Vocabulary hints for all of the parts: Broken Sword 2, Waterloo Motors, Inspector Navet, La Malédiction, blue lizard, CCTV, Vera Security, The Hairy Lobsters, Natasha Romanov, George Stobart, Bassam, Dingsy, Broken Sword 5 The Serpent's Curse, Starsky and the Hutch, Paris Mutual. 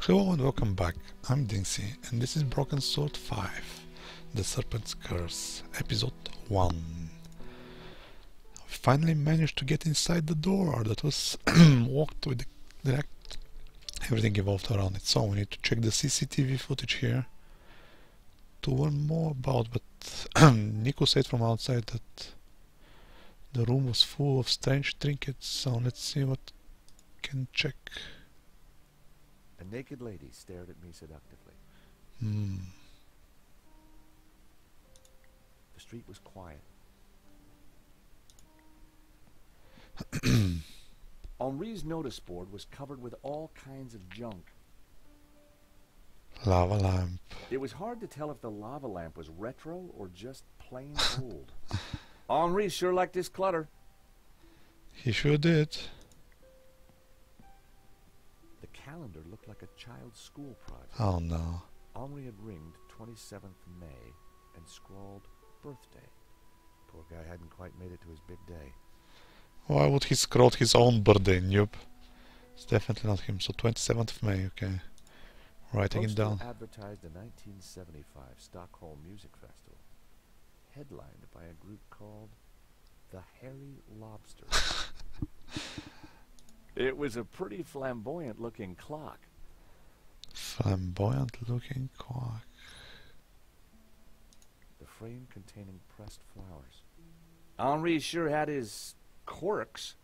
Hello and welcome back. I'm Dingsy and this is Broken Sword 5 The Serpent's Curse, Episode 1. I finally managed to get inside the door that was walked with the direct. Everything evolved around it, so we need to check the CCTV footage here to learn more about, but Nico said from outside that the room was full of strange trinkets, so let's see what we can check. A naked lady stared at me seductively. The street was quiet. Henri's notice board was covered with all kinds of junk. Lava lamp. It was hard to tell if the lava lamp was retro or just plain old. Henri sure liked this clutter. He sure did. The calendar looked like a child's school project. Oh no. Henri had ringed 27th May and scrawled birthday. Poor guy hadn't quite made it to his big day. Why would he scroll his own birthday, noob? It's definitely not him. So 27th of May, okay. Writing it down. Advertised the 1975 Stockholm Music Festival, headlined by a group called The Hairy Lobsters. It was a pretty flamboyant-looking clock. Flamboyant-looking clock. The frame containing pressed flowers. Henri sure had his quirks.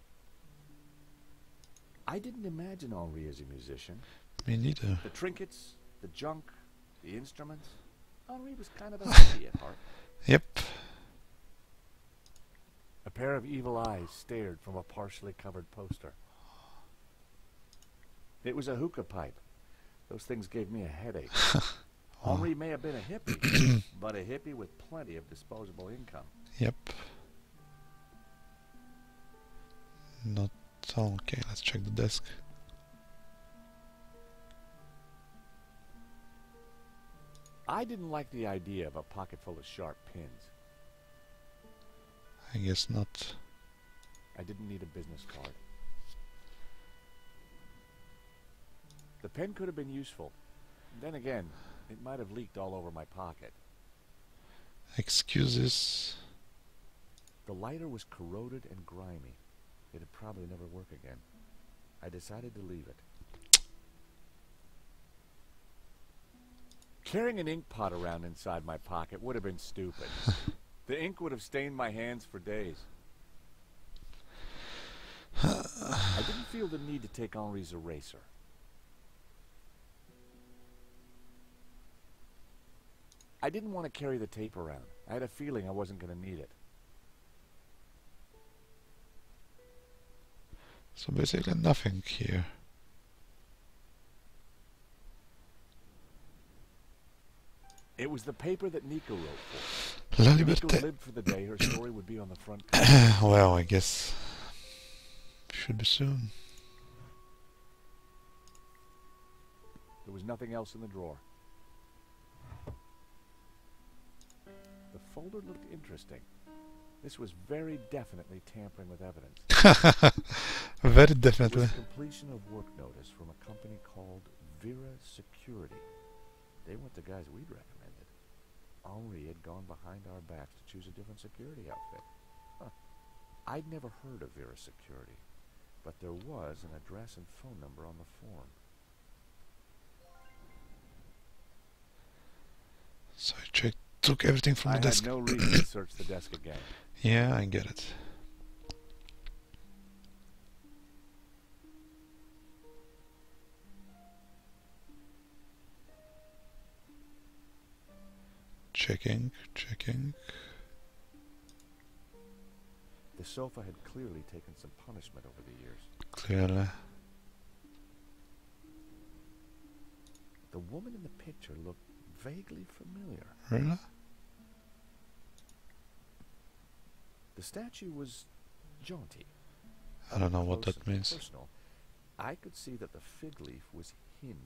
I didn't imagine Henri as a musician. Me neither. The trinkets, the junk, the instruments. Henri was kind of a hippie at heart. Yep. A pair of evil eyes stared from a partially covered poster. It was a hookah pipe. Those things gave me a headache. Henri may have been a hippie, but a hippie with plenty of disposable income. Yep. Not okay. Let's check the desk. I didn't like the idea of a pocket full of sharp pins. I guess not. I didn't need a business card. The pen could have been useful. Then again, it might have leaked all over my pocket. Excuses. The lighter was corroded and grimy. It'd probably never work again. I decided to leave it. Carrying an ink pot around inside my pocket would have been stupid. The ink would have stained my hands for days. I didn't feel the need to take Henri's eraser. I didn't want to carry the tape around. I had a feeling I wasn't going to need it. So basically nothing here. It was the paper that Nico wrote for. La Liberté. Nico lived for the day her story would be on the front cover. Well, I guess should be soon. There was nothing else in the drawer. The folder looked interesting. This was very definitely tampering with evidence. Very definitely. With completion of work notice from a company called Vera Security. They weren't the guys we'd recommended. Henri had gone behind our backs to choose a different security outfit. Huh. I'd never heard of Vera Security, but there was an address and phone number on the form. So I checked, took everything from the desk. I had no reason to search the desk again. Yeah, I get it. Checking. The sofa had clearly taken some punishment over the years. Clearly. The woman in the picture looked vaguely familiar. Really? The statue was jaunty. I don't know what that means. Personal, I could see that the fig leaf was hinged.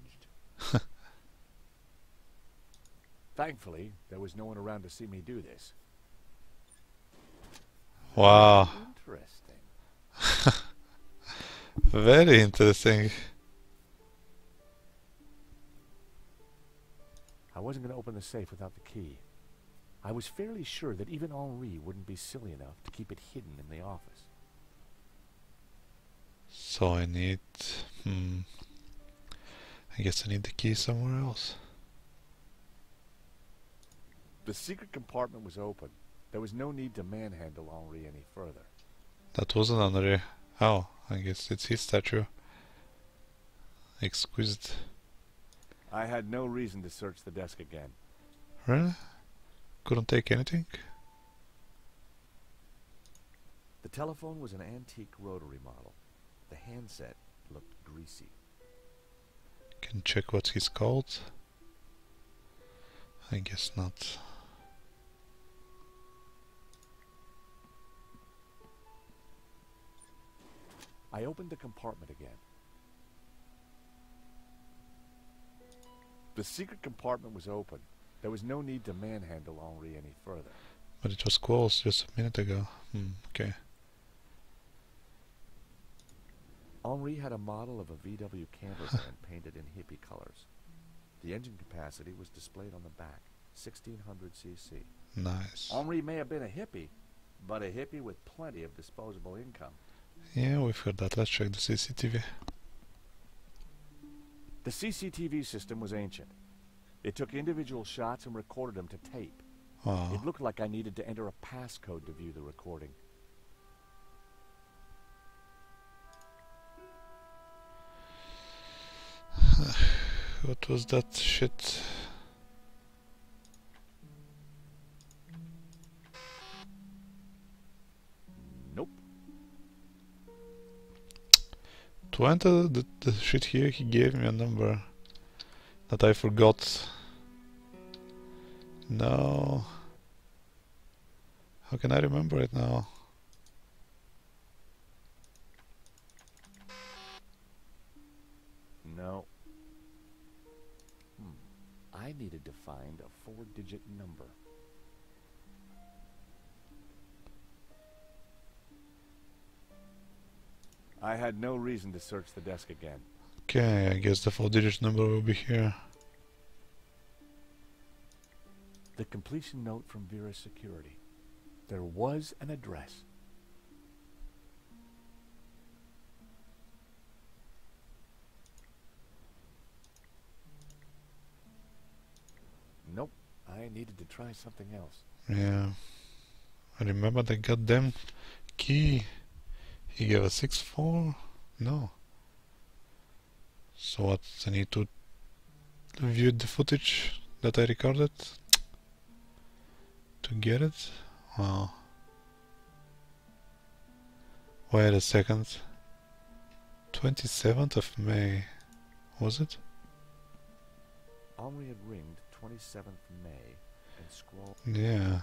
Thankfully, there was no one around to see me do this. Wow. Interesting. Very interesting. I wasn't going to open the safe without the key. I was fairly sure that even Henri wouldn't be silly enough to keep it hidden in the office. So I need... I guess I need the key somewhere else. The secret compartment was open. There was no need to manhandle Henri any further. That wasn't Henri. Oh, I guess it's his statue. Exquisite. I had no reason to search the desk again. Really? Couldn't take anything? The telephone was an antique rotary model. The handset looked greasy. Can check what he's called. I guess not. I opened the compartment again. The secret compartment was open. There was no need to manhandle Henri any further. But it was closed just a minute ago. Okay. Henri had a model of a VW camper van painted in hippie colors. The engine capacity was displayed on the back, 1600 cc. Nice. Henri may have been a hippie, but a hippie with plenty of disposable income. Yeah, we've heard that. Let's check the CCTV. The CCTV system was ancient. It took individual shots and recorded them to tape. Oh. It looked like I needed to enter a passcode to view the recording. What was that shit? Nope. To enter the shit here, he gave me a number that I forgot. No. How can I remember it now? No. I needed to find a four-digit number. I had no reason to search the desk again. Okay, I guess the four-digit number will be here. The completion note from Vera Security. There was an address. Nope, I needed to try something else. Yeah, I remember the goddamn key. He gave a 6-4? No. So what, I need to view the footage that I recorded to get it? Wow. Wait a second. 27th of May, was it? Henri had ringed 27th May and scroll. Yeah.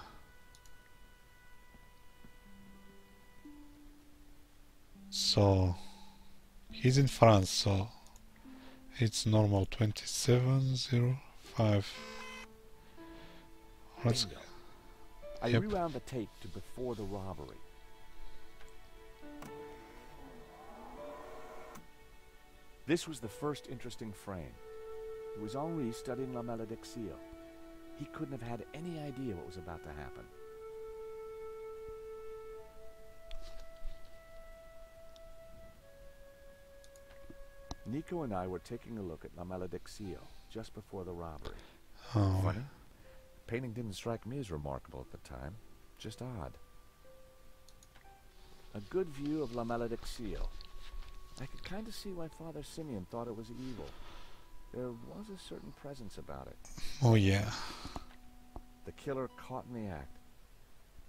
So he's in France, so it's normal 2705. Let's go. I rewound the tape to before the robbery. This was the first interesting frame. It was Henri studying La Malédiction. He couldn't have had any idea what was about to happen. Nico and I were taking a look at La Malédiction just before the robbery. Oh, what? Painting didn't strike me as remarkable at the time, just odd. A good view of La Malédiction. I could kind of see why Father Simeon thought it was evil. There was a certain presence about it. Oh, yeah. The killer caught in the act.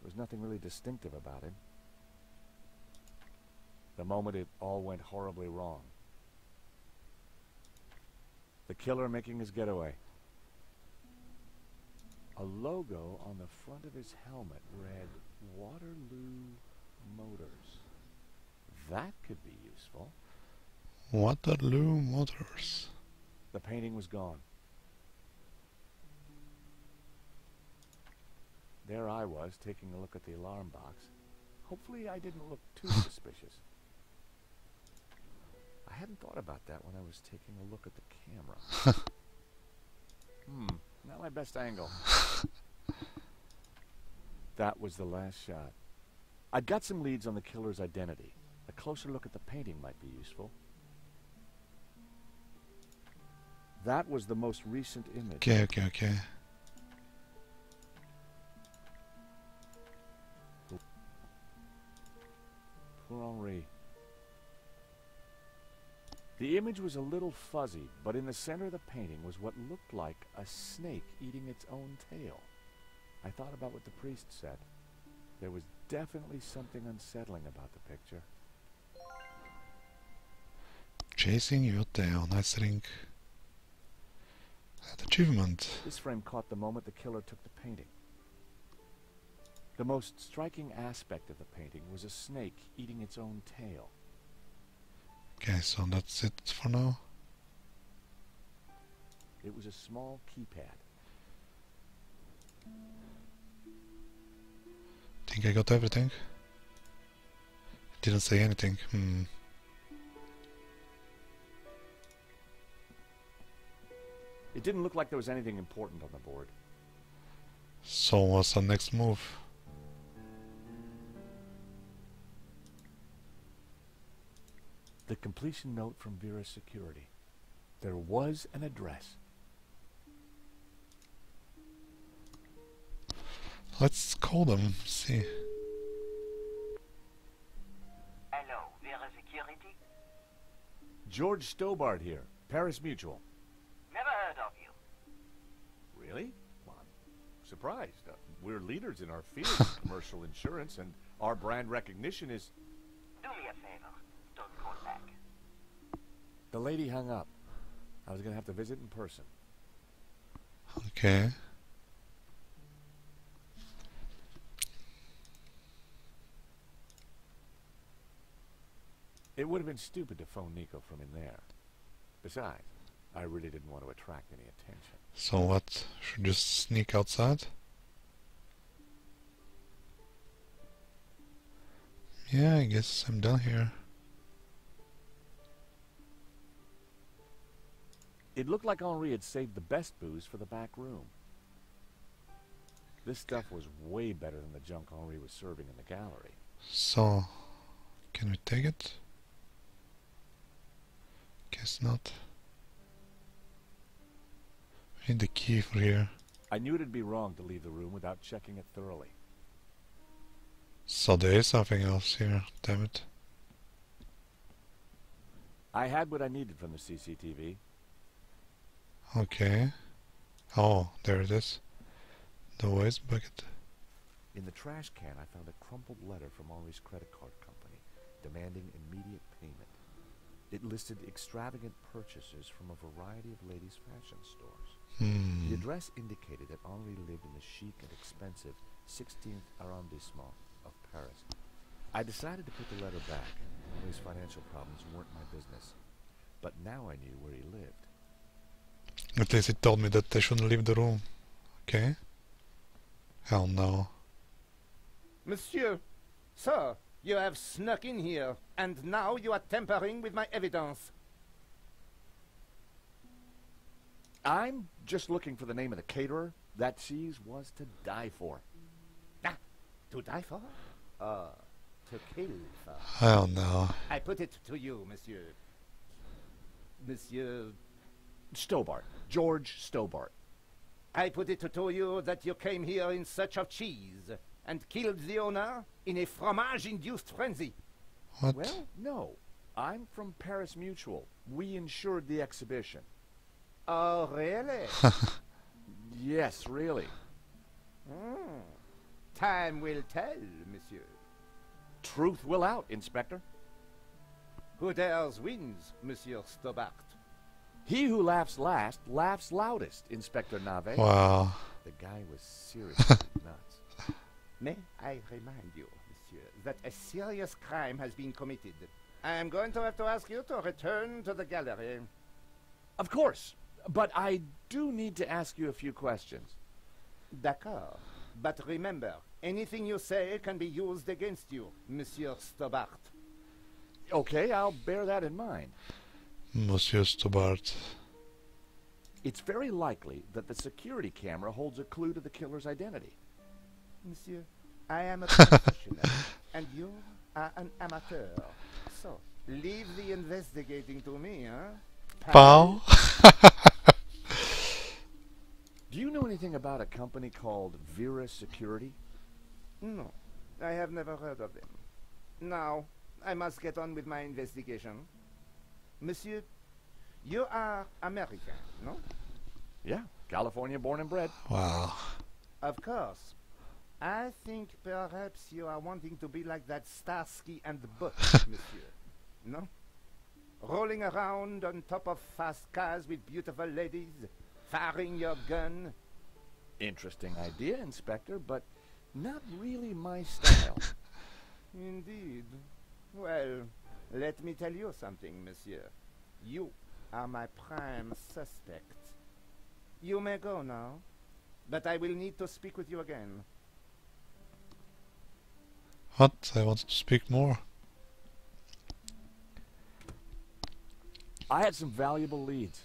There was nothing really distinctive about him. The moment it all went horribly wrong. The killer making his getaway. A logo on the front of his helmet read Waterloo Motors. That could be useful. Waterloo Motors. The painting was gone. There I was, taking a look at the alarm box. Hopefully I didn't look too suspicious. hadn't thought about that when I was taking a look at the camera. Not my best angle. That was the last shot. I'd got some leads on the killer's identity. A closer look at the painting might be useful. That was the most recent image. Okay. Poor Henri. The image was a little fuzzy, but in the center of the painting was what looked like a snake eating its own tail. I thought about what the priest said. There was definitely something unsettling about the picture. Chasing your tail, nice link. That achievement. This frame caught the moment the killer took the painting. The most striking aspect of the painting was a snake eating its own tail. Okay, so that's it for now. It was a small keypad. I think I got everything. It didn't say anything. It didn't look like there was anything important on the board. So what's our next move? The completion note from Vera Security. There was an address. Let's call them, see. Hello, Vera Security? George Stobart here, Paris Mutual. Never heard of you. Really? Well, I'm surprised. We're leaders in our field of commercial insurance, and our brand recognition is... Do me a favor. Don't call back. The lady hung up. I was going to have to visit in person. Okay. It would have been stupid to phone Nico from in there. Besides, I really didn't want to attract any attention. So what? Should just sneak outside? Yeah, I guess I'm done here. It looked like Henri had saved the best booze for the back room. This stuff was way better than the junk Henri was serving in the gallery. So, can we take it? Guess not. We need the key for here. I knew it'd be wrong to leave the room without checking it thoroughly. So there is something else here, damn it. I had what I needed from the CCTV. Okay. Oh, there it is. The waste bucket. In the trash can, I found a crumpled letter from Henri's credit card company, demanding immediate payment. It listed extravagant purchases from a variety of ladies' fashion stores. The address indicated that Henri lived in the chic and expensive 16th arrondissement of Paris. I decided to put the letter back. Henri's financial problems weren't my business. But now I knew where he lived. At least it told me that I shouldn't leave the room. Okay. Hell no. Monsieur, sir, you have snuck in here, and now you are tampering with my evidence. I'm just looking for the name of the caterer that cheese was to die for. Ah, to die for? To kill for. Hell no. I put it to you, monsieur. Monsieur... Stobart. George Stobart. I put it to you that you came here in search of cheese and killed the owner in a fromage-induced frenzy. What? Well, no. I'm from Paris Mutual. We insured the exhibition. Oh, really? Yes, really. Time will tell, monsieur. Truth will out, Inspector. Who dares wins, Monsieur Stobart. He who laughs last, laughs loudest, Inspector Navet. Wow. The guy was seriously nuts. May I remind you, monsieur, that a serious crime has been committed. I am going to have to ask you to return to the gallery. Of course, but I do need to ask you a few questions. D'accord. But remember, anything you say can be used against you, Monsieur Stobart. Okay, I'll bear that in mind. Monsieur Stobart. It's very likely that the security camera holds a clue to the killer's identity. Monsieur, I am a professional, and you are an amateur. So, leave the investigating to me, huh? Pow. Do you know anything about a company called Vera Security? No, I have never heard of them. Now, I must get on with my investigation. Monsieur, you are American, no? Yeah, California born and bred. Wow. Of course. I think perhaps you are wanting to be like that Starsky and the Hutch, monsieur. No? Rolling around on top of fast cars with beautiful ladies, firing your gun. Interesting idea, Inspector, but not really my style. Indeed. Well, let me tell you something, monsieur. You are my prime suspect. You may go now, but I will need to speak with you again. What? I wanted to speak more. I had some valuable leads,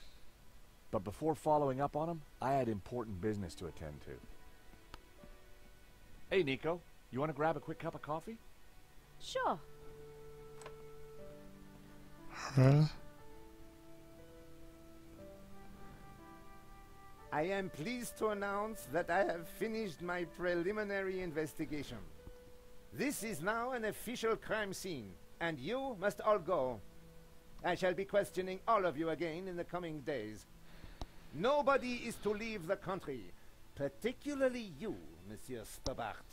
but before following up on them, I had important business to attend to. Hey, Nico, you want to grab a quick cup of coffee? Sure. Huh? I am pleased to announce that I have finished my preliminary investigation. This is now an official crime scene, and you must all go. I shall be questioning all of you again in the coming days. Nobody is to leave the country, particularly you, Monsieur Stobart.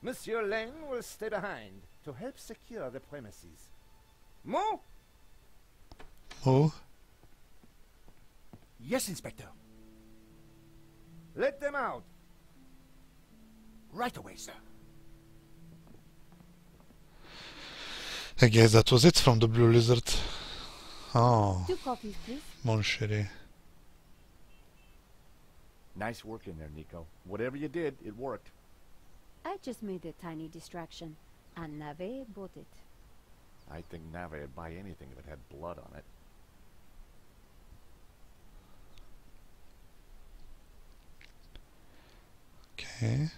Monsieur Lane will stay behind to help secure the premises. Mo? Mo? Yes, Inspector. Let them out. Right away, sir. I guess that was it from the Blue Lizard. Oh. 2 coffees, please. Mon chéri. Nice work in there, Nico. Whatever you did, it worked. I just made a tiny distraction, and Navet bought it. I think Navet would buy anything that had blood on it. Okay.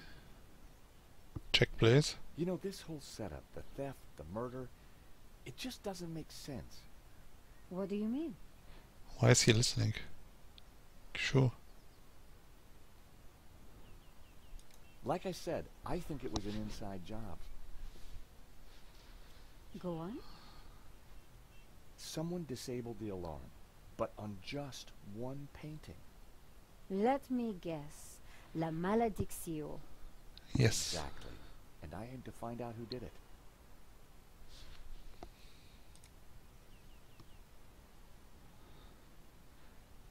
Check, please. You know, this whole setup, the theft, the murder, it just doesn't make sense. What do you mean? Why is he listening? Sure. Like I said, I think it was an inside job. Go on. Someone disabled the alarm, but on just one painting. Let me guess. La Malédiction. Yes. Exactly. And I aim to find out who did it.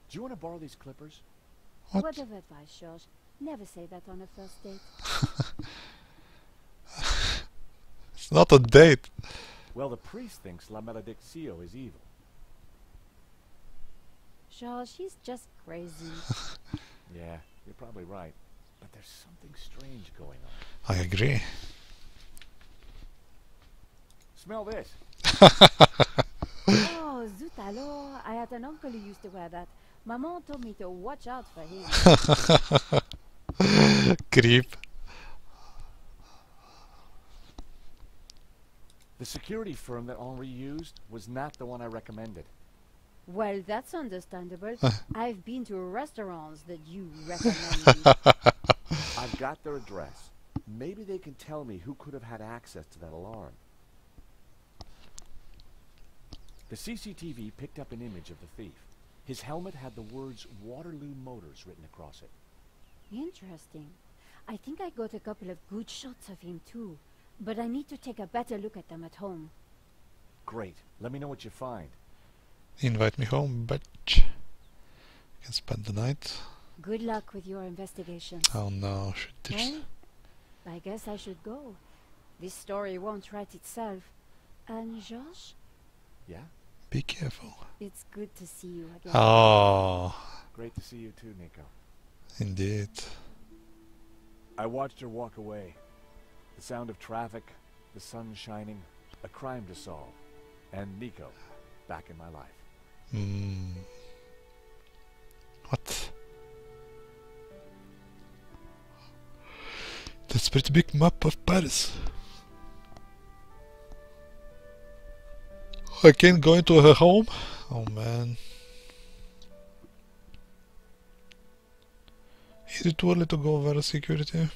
Do you want to borrow these clippers? What? Word of advice, George. Never say that on a first date. It's not a date. Well, the priest thinks La Malédiction is evil. George, she's just crazy. Yeah, you're probably right. But there's something strange going on. I agree. Smell this. Oh, zut alors. I had an uncle who used to wear that. Maman told me to watch out for him. Creep. The security firm that Henri used was not the one I recommended. Well, that's understandable. I've been to restaurants that you recommended. I've got their address. Maybe they can tell me who could have had access to that alarm. The CCTV picked up an image of the thief. His helmet had the words Waterloo Motors written across it. Interesting. I think I got a couple of good shots of him too, but I need to take a better look at them at home. Great. Let me know what you find. Invite me home, bitch. I can spend the night. Good luck with your investigation. Oh no, well, I guess I should go. This story won't write itself. And George? Yeah? Be careful. It's good to see you again. Oh. Great to see you too, Nico. Indeed. I watched her walk away. The sound of traffic, the sun shining, a crime to solve, and Nico back in my life. What? That's a pretty big map of Paris. I can't go into her home? Oh man. Is it too early to go Vera Security?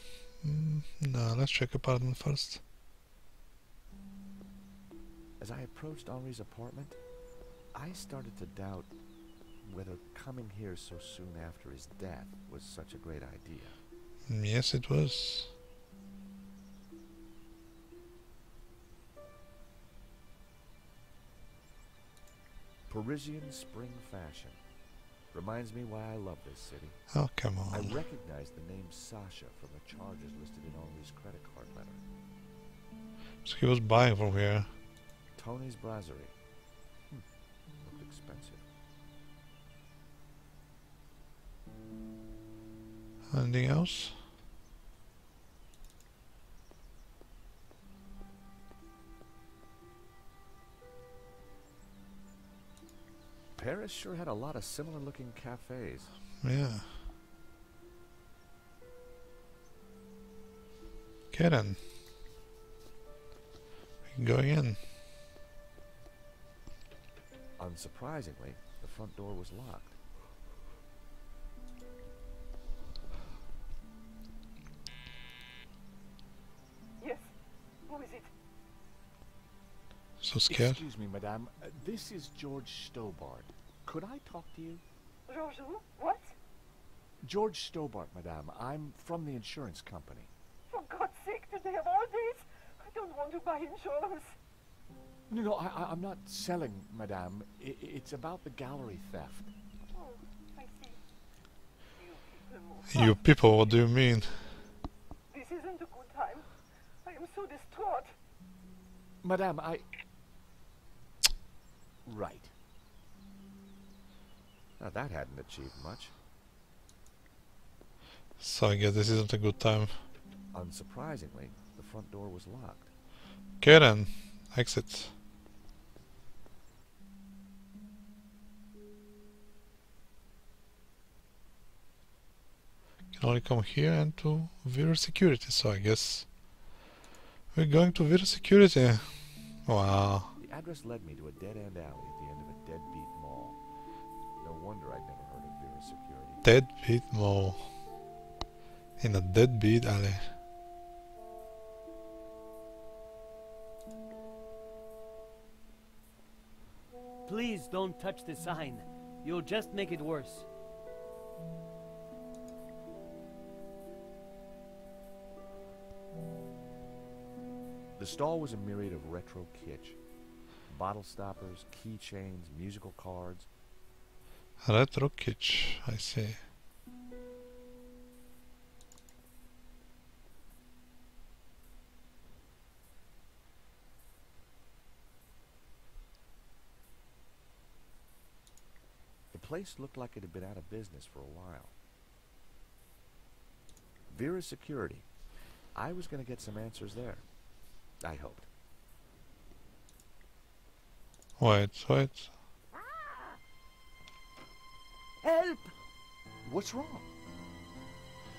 No, let's check apartment first. As I approached Henri's apartment, I started to doubt whether coming here so soon after his death was such a great idea. Yes, it was. Parisian spring fashion. Reminds me why I love this city. Oh, come on. I recognized the name Sasha from the charges listed in Henri's credit card letter. So he was buying from here. Tony's brasserie. Looked expensive. Anything else? Paris sure had a lot of similar looking cafes. Yeah. Okay then. We can go in. Unsurprisingly, the front door was locked. Yes, who is it? So scared. Excuse me, madame. This is George Stobart. Could I talk to you? George who? What? George Stobart, madame. I'm from the insurance company. For God's sake, did they have all this? I don't want to buy insurance. No, I'm not selling, madame. It's about the gallery theft. Oh, I see. You people, what do you mean? This isn't a good time. I am so distraught. Madame, I... Right. Now that hadn't achieved much. So I guess this isn't a good time. Unsurprisingly, the front door was locked. Okay then, exit. Can only come here and to Vera Security, so I guess we're going to Vera Security. Wow. The address led me to a dead-end alley at the end of a deadbeat mall. No wonder I'd never heard of Vera Security. Deadbeat mall. In a deadbeat alley. Please don't touch the sign. You'll just make it worse. The stall was a myriad of retro kitsch. Bottle stoppers, keychains, musical cards. Retro kitsch, I see. The place looked like it had been out of business for a while. Vera Security. I was going to get some answers there. I hoped. Wait. Help! What's wrong?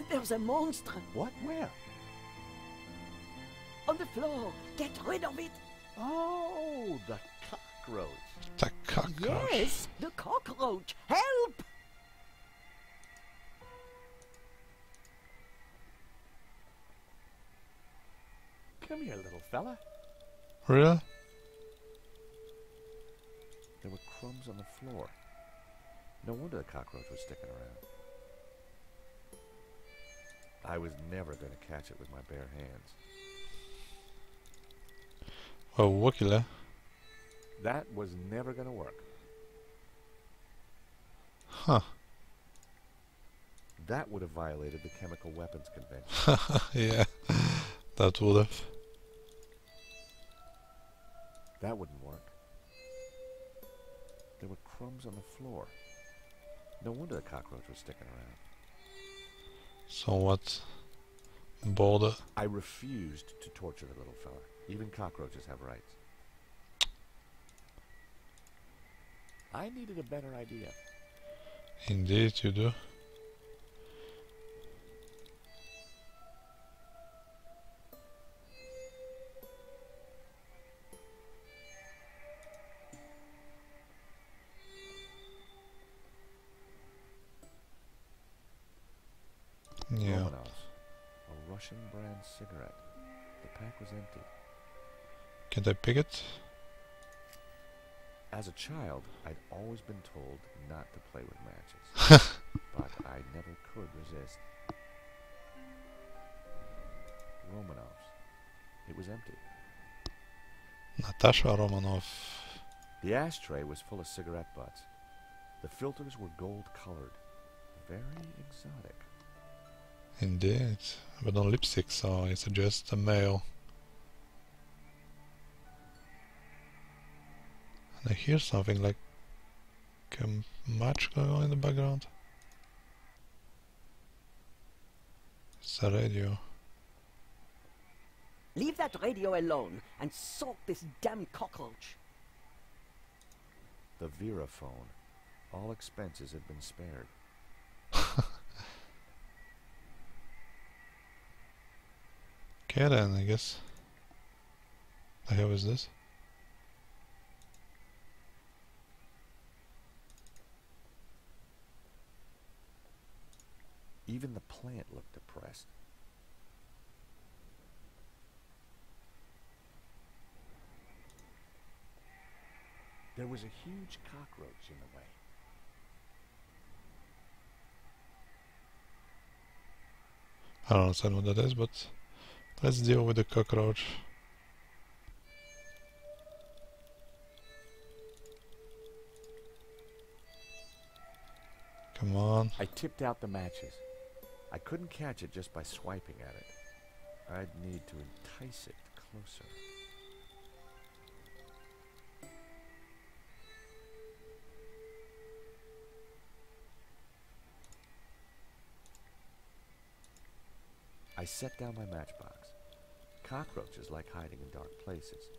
There's a monster. What? Where? On the floor. Get rid of it. Oh, the cockroach. The cockroach. Yes, the cockroach. Help! Come here, little fella. Really? There were crumbs on the floor. No wonder the cockroach was sticking around. I was never going to catch it with my bare hands. Oh, Wokila. That was never going to work. Huh. That would have violated the Chemical Weapons Convention. Yeah, that would have. That wouldn't work. There were crumbs on the floor. No wonder the cockroach was sticking around. So what? Boulder? I refused to torture the little fella. Even cockroaches have rights. I needed a better idea. Indeed you do. Yeah. A Russian brand cigarette. The pack was empty. Can I pick it? As a child, I'd always been told not to play with matches, but I never could resist. Romanov's. It was empty. Natasha Romanov. The ashtray was full of cigarette butts. The filters were gold-colored. Very exotic. Indeed, but on lipstick, so I suggest a male. I hear something like a match going on in the background. It's a radio. Leave that radio alone and sort this damn cockroach. The Vera phone. All expenses had been spared. Okay then, I guess. The hell is this? Even the plant looked depressed. There was a huge cockroach in the way. I don't understand what that is, but let's deal with the cockroach. Come on. I tipped out the matches. I couldn't catch it just by swiping at it. I'd need to entice it closer. I set down my matchbox. Cockroaches like hiding in dark places.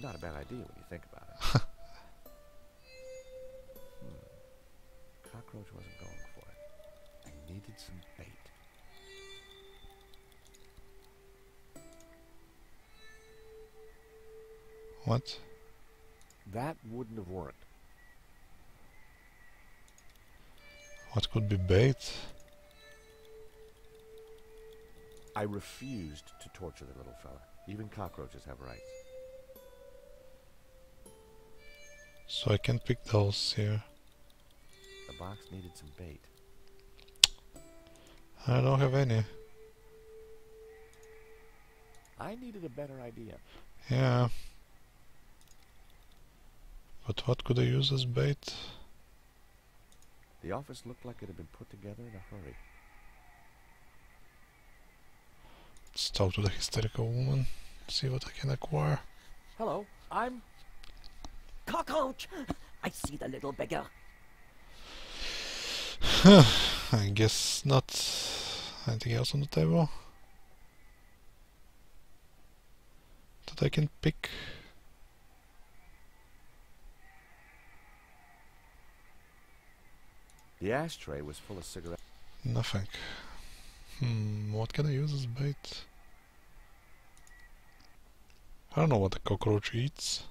Not a bad idea when you think about it. Cockroach wasn't going for it. I needed some bait. What? That wouldn't have worked. What could be bait? I refused to torture the little fella. Even cockroaches have rights. So I can pick those here. The box needed some bait. I don't have any. I needed a better idea. Yeah. But what could I use as bait? The office looked like it had been put together in a hurry. Let's talk to the hysterical woman. See what I can acquire. Hello, I'm... Cockroach! I see the little beggar. I guess not. Anything else on the table that I can pick? The ashtray was full of cigarettes. Nothing. What can I use as bait? I don't know what a cockroach eats.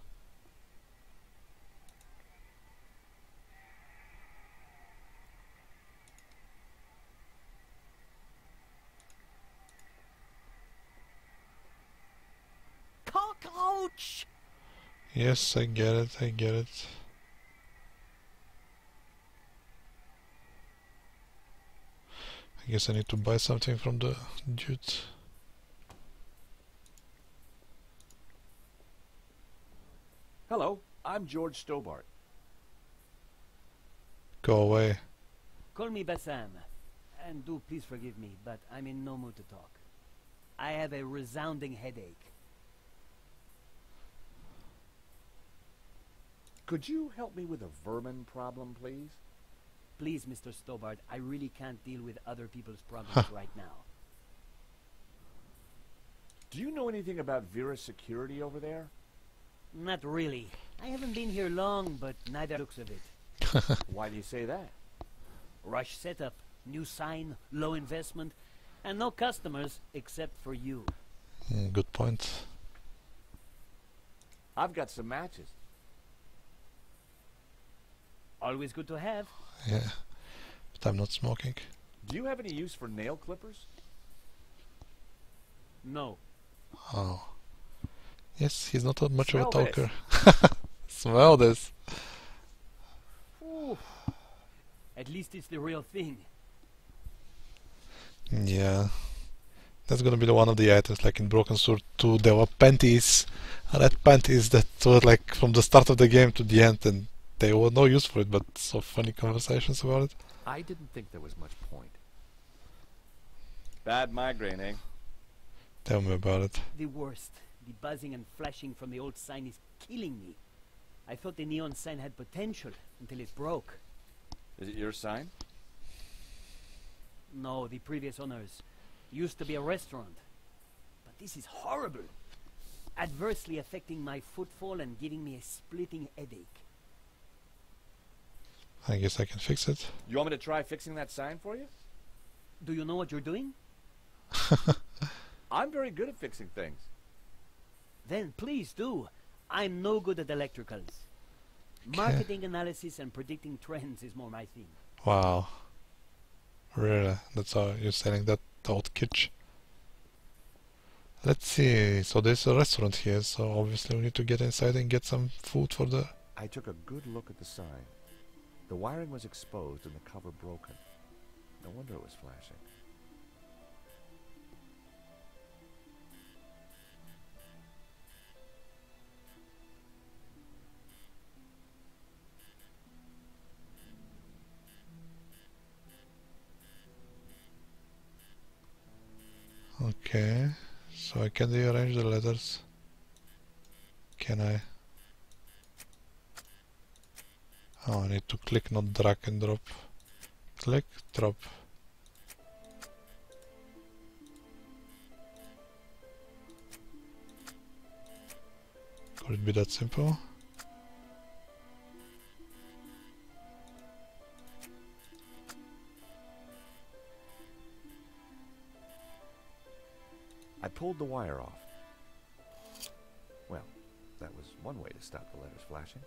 Yes, I get it, I get it. I guess I need to buy something from the dude. Hello, I'm George Stobart. Go away. Call me Bassam. And do please forgive me, but I'm in no mood to talk. I have a resounding headache. Could you help me with a vermin problem, please? Please, Mr. Stobart, I really can't deal with other people's problems right now. Do you know anything about Vera Security over there? Not really. I haven't been here long, but neither looks of it. Why do you say that? Rush setup, new sign, low investment, and no customers except for you. Good point. I've got some matches. Always good to have. Yeah, but I'm not smoking. Do you have any use for nail clippers? No. Oh. Yes, he's not much Smell of a talker. This. Smell this. Ooh. At least it's the real thing. Yeah. That's gonna be one of the items, like in Broken Sword 2, there were panties, red panties that were like from the start of the game to the end, and they were no use for it, but so funny conversations about it. I didn't think there was much point. Bad migraine, eh? Tell me about it. The worst. The buzzing and flashing from the old sign is killing me. I thought the neon sign had potential until it broke. Is it your sign? No, the previous owners. Used to be a restaurant. But this is horrible. Adversely affecting my footfall and giving me a splitting headache. I guess I can fix it. You want me to try fixing that sign for you? Do you know what you're doing? I'm very good at fixing things. Then please do. I'm no good at electricals. Kay. Marketing analysis and predicting trends is more my thing. Wow. Really? That's how you're selling that old kitsch? Let's see. So there's a restaurant here, so obviously we need to get inside and get some food for the... I took a good look at the sign. The wiring was exposed and the cover broken. No wonder it was flashing. Okay, so I can rearrange the letters. Can I? Oh, I need to click, not drag and drop. Click, drop. Could it be that simple? I pulled the wire off. Well, that was one way to stop the letters flashing.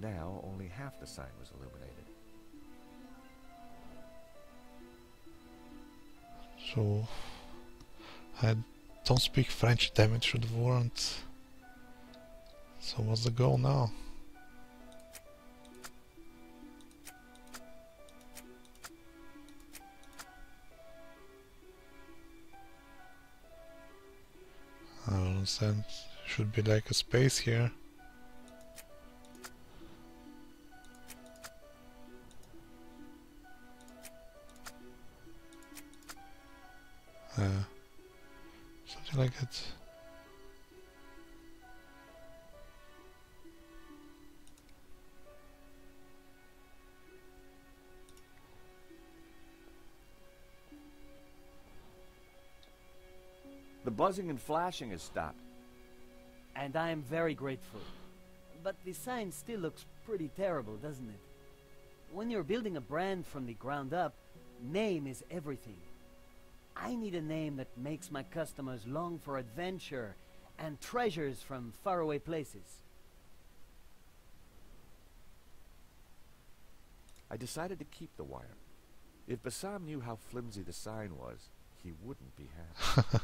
Now only half the sign was illuminated. So... I don't speak French, damn it, should warrant. So what's the goal now? I don't understand. Should be like a space here. Something like that. The buzzing and flashing has stopped. And I am very grateful. But the sign still looks pretty terrible, doesn't it? When you're building a brand from the ground up, name is everything. I need a name that makes my customers long for adventure and treasures from faraway places. I decided to keep the wire. If Bassam knew how flimsy the sign was, he wouldn't be happy.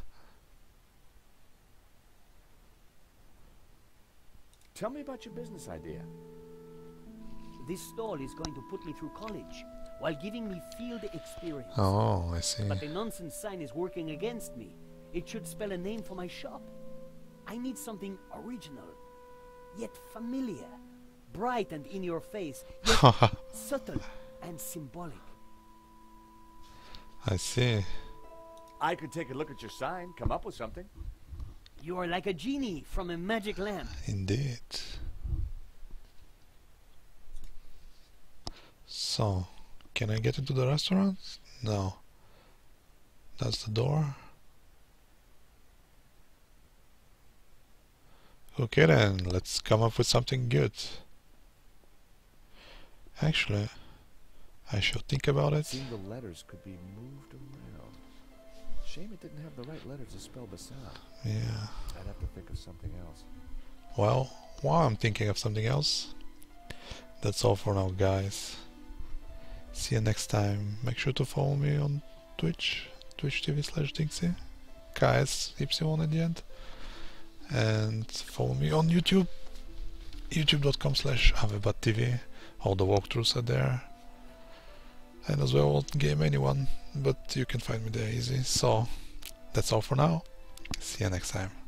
Tell me about your business idea. This stall is going to put me through college while giving me field experience. Oh, I see. But the nonsense sign is working against me. It should spell a name for my shop. I need something original, yet familiar, bright and in your face, yet subtle and symbolic. I see. I could take a look at your sign, come up with something. You are like a genie from a magic lamp. Indeed. So, can I get into the restaurant? No. That's the door. Okay then, let's come up with something good. Actually, I shall think about it. Seeing the letters could be moved around. Shame it didn't have the right letters to spell Bassam. Yeah. I'd have to think of something else. Well, while I'm thinking of something else, that's all for now, guys. See you next time. Make sure to follow me on Twitch, twitch.tv/Dixie, KSY at the end. And follow me on YouTube, youtube.com/AvebatTV. All the walkthroughs are there. And as well, won't game anyone, but you can find me there easy. So, that's all for now. See you next time.